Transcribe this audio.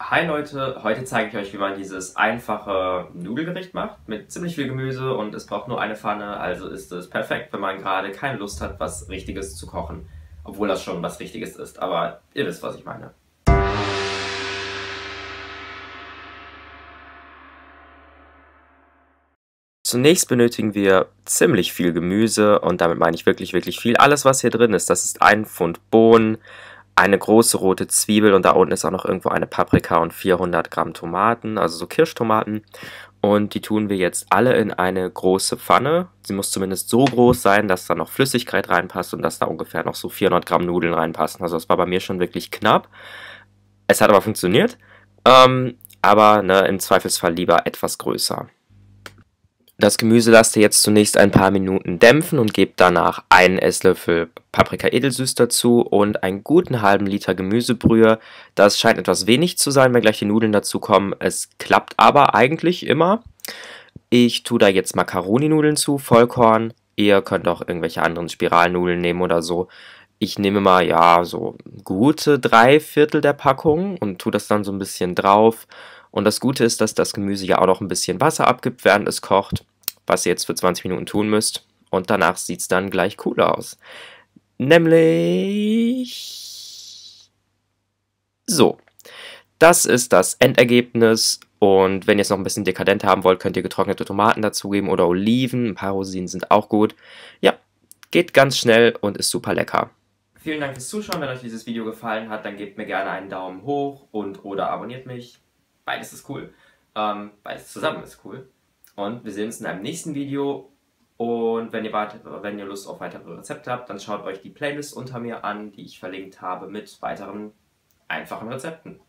Hi Leute, heute zeige ich euch, wie man dieses einfache Nudelgericht macht mit ziemlich viel Gemüse und es braucht nur eine Pfanne, also ist es perfekt, wenn man gerade keine Lust hat, was Richtiges zu kochen. Obwohl das schon was Richtiges ist, aber ihr wisst, was ich meine. Zunächst benötigen wir ziemlich viel Gemüse und damit meine ich wirklich, wirklich viel. Alles, was hier drin ist, das ist 1 Pfund Bohnen, eine große rote Zwiebel und da unten ist auch noch irgendwo eine Paprika und 400 Gramm Tomaten, also so Kirschtomaten. Und die tun wir jetzt alle in eine große Pfanne. Sie muss zumindest so groß sein, dass da noch Flüssigkeit reinpasst und dass da ungefähr noch so 400 Gramm Nudeln reinpassen. Also das war bei mir schon wirklich knapp. Es hat aber funktioniert, aber ne, im Zweifelsfall lieber etwas größer. Das Gemüse lasst ihr jetzt zunächst ein paar Minuten dämpfen und gebt danach einen Esslöffel Paprika edelsüß dazu und einen guten halben Liter Gemüsebrühe. Das scheint etwas wenig zu sein, wenn gleich die Nudeln dazu kommen. Es klappt aber eigentlich immer. Ich tue da jetzt Macaroni-Nudeln zu, Vollkorn. Ihr könnt auch irgendwelche anderen Spiralnudeln nehmen oder so. Ich nehme mal, ja, so gute 3/4 der Packung und tue das dann so ein bisschen drauf. Und das Gute ist, dass das Gemüse ja auch noch ein bisschen Wasser abgibt, während es kocht, was ihr jetzt für 20 Minuten tun müsst. Und danach sieht es dann gleich cool aus. Nämlich so. Das ist das Endergebnis. Und wenn ihr es noch ein bisschen dekadent haben wollt, könnt ihr getrocknete Tomaten dazugeben oder Oliven. Ein paar Rosinen sind auch gut. Ja, geht ganz schnell und ist super lecker. Vielen Dank fürs Zuschauen. Wenn euch dieses Video gefallen hat, dann gebt mir gerne einen Daumen hoch und oder abonniert mich. Beides ist cool. Beides zusammen ist cool. Und wir sehen uns in einem nächsten Video. Und wenn ihr Lust auf weitere Rezepte habt, dann schaut euch die Playlist unter mir an, die ich verlinkt habe mit weiteren einfachen Rezepten.